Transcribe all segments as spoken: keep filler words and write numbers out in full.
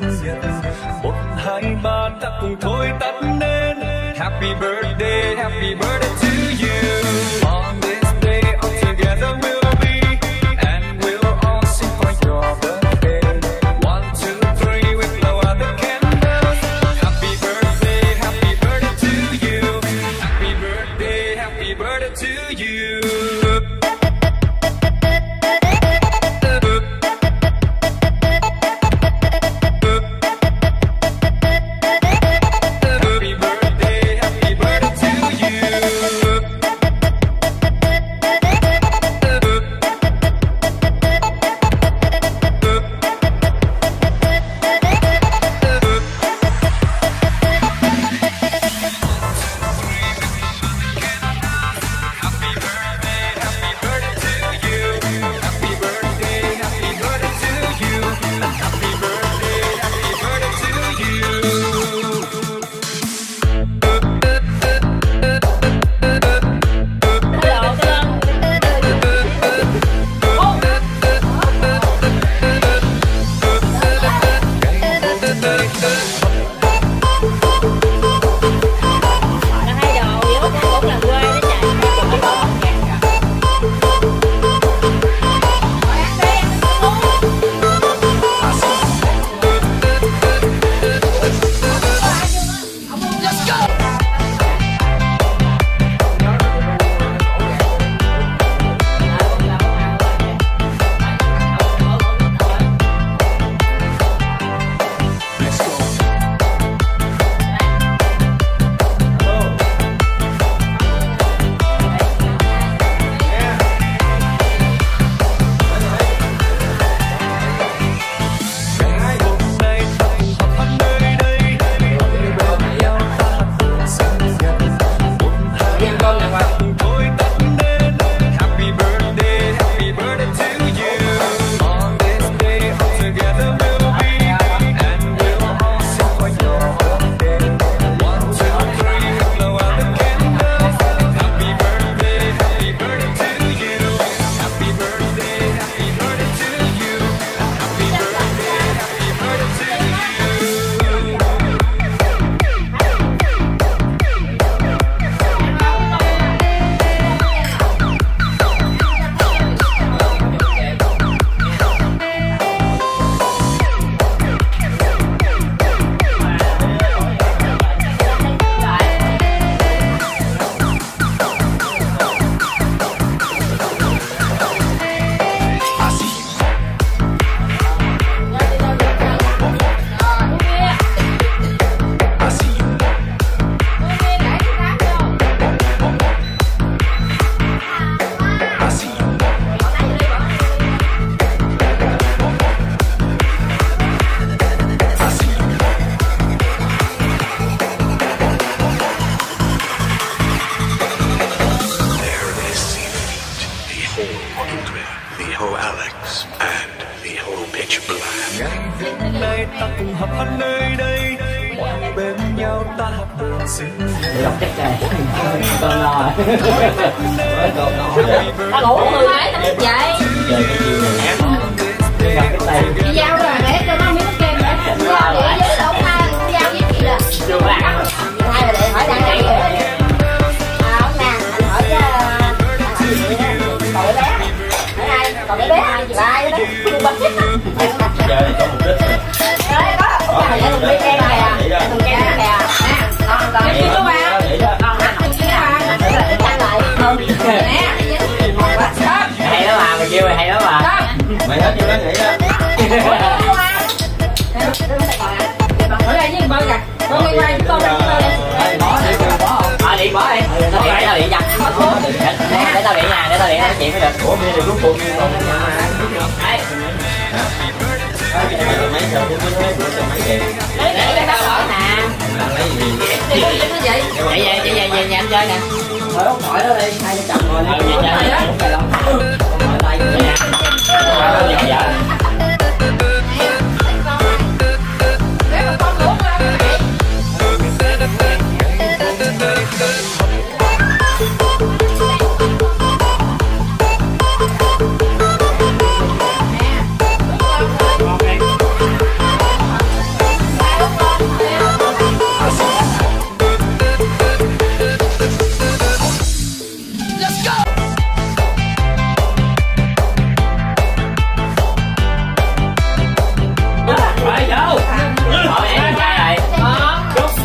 sinh nhật. Một hai ba ta cùng thôi tắt nên. Happy birthday, happy birthday to you. On this day, all together we'll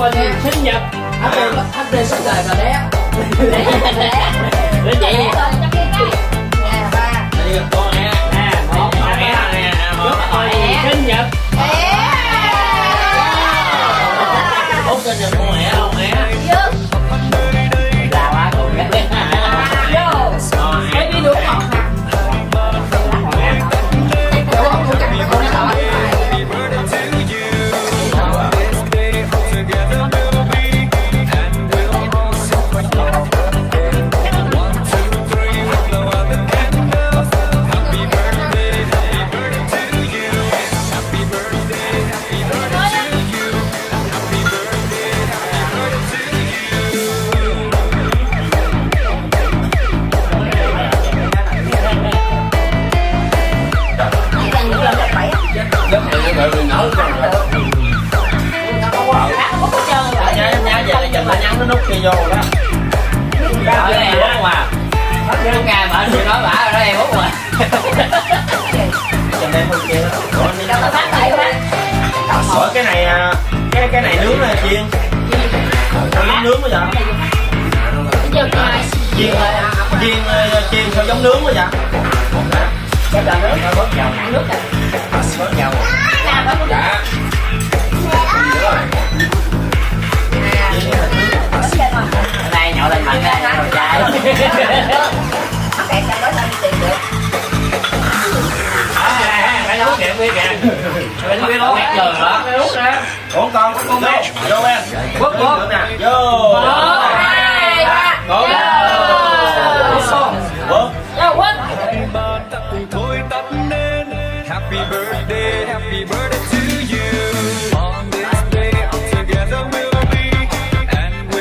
mình sinh nhật hấp đêm hấp đêm suốt đời và đé đé đé vậy nè ba con nè nè một nè nè chúc mừng sinh nhật út sinh nhật con mẹ không mẹ là ba con mẹ cái đi đúng không vô đó. Ở đây đó mà. Hết nước ca mà anh nói bả rồi đó em hút rồi. Ủa cái này cái cái này nướng là chiên. Chiên nướng quá vậy. Chiên chiên chiên sao giống nướng quá vậy? Cái là nướng bớt dầu ăn nước rồi. Này nhậu lên mặt ra rồi chạy. Bạn sao nói sao đi tìm được? Phải nấu kẹo quý kìa. Phải nấu kẹo mẹ trường đó. Ủa con, con bé. Vô em. Quốc quốc. Vô. Hai, ba. Ngủ. Quốc. Vô quốc. Thôi tắt nên. Happy birthday, happy birthday to you. Hãy subscribe cho kênh Ghiền Mì Gõ để không bỏ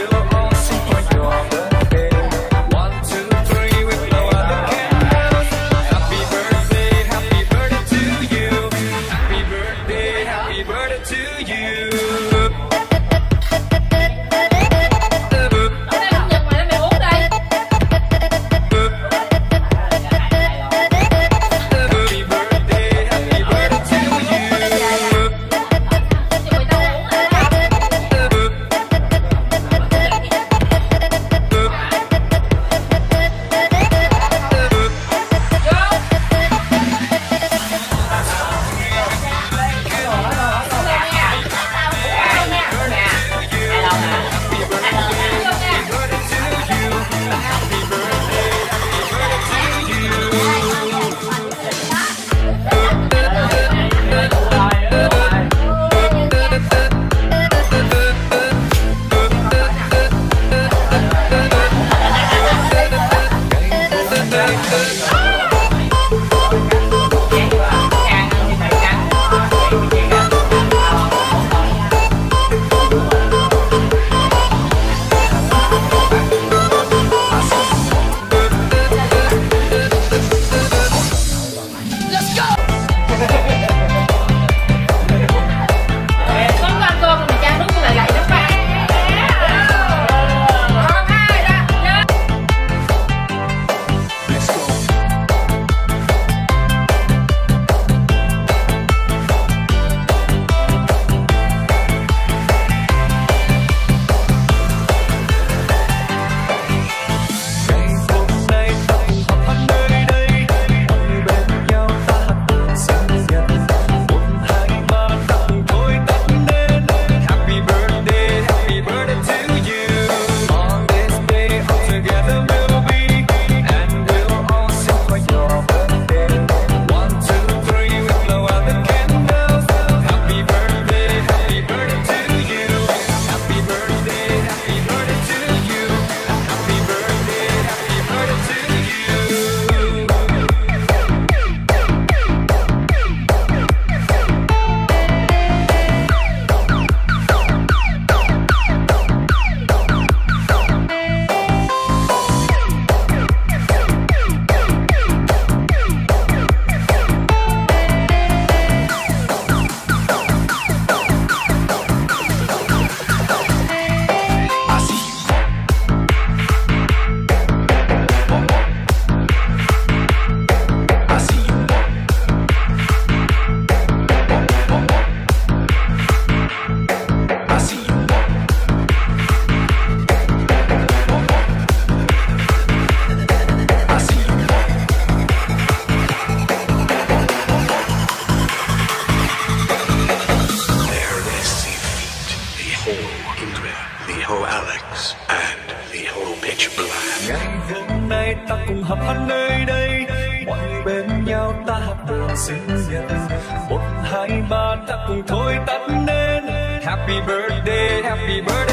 lỡ những video hấp dẫn. house and the whole picture black. Ngày hôm nay ta cùng hợp hát nơi đây, mọi người bên nhau ta hát buồn sinh nhật. Một hai ba ta cùng thôi tắt nên happy birthday, happy birthday.